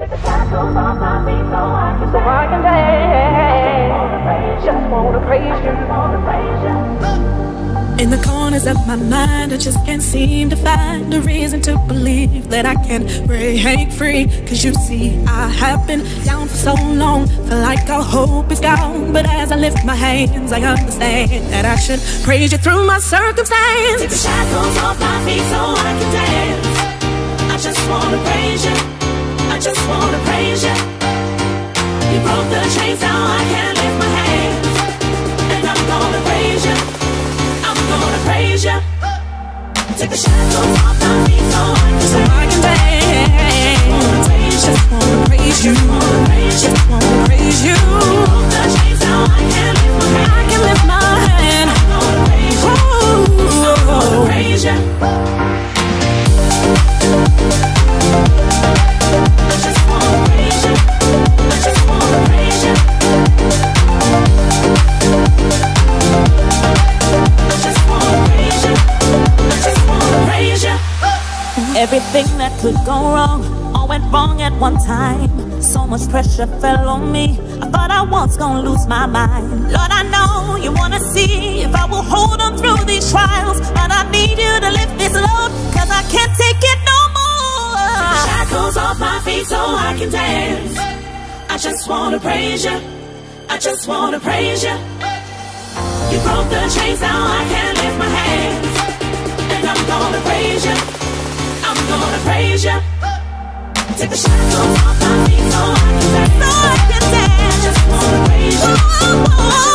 Take the shackles off my feet so I can dance. Just wanna praise you, In the corners of my mind, I just can't seem to find a reason to believe that I can break free. Cause you see, I have been down for so long, feel like all hope is gone. But as I lift my hands, I understand that I should praise you through my circumstance. Take the shackles off my feet so I can dance. I just wanna praise you, I just wanna praise you. You broke the chains, now I can lift my hands, and I'm gonna praise you, I'm gonna praise you. Take the shackles off my feet so I can dance. Just wanna praise you, just wanna praise you. You broke the chains, now I can lift my hand, I can lift my hand. I'm gonna praise you, I'm gonna praise you. Everything that could go wrong all went wrong at one time. So much pressure fell on me, I thought I was gonna lose my mind. Lord, I know you wanna see if I will hold on through these trials, but I need you to lift this load, cause I can't take it no more. Take the shackles off my feet so I can dance. I just wanna praise you, I just wanna praise you. You broke the chains, now I can lift my hands, and I'm gonna praise you, I'm gonna praise you. Take the shackles off my feet so I can dance. I just wanna praise you.